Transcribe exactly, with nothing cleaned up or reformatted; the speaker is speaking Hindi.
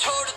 छोड़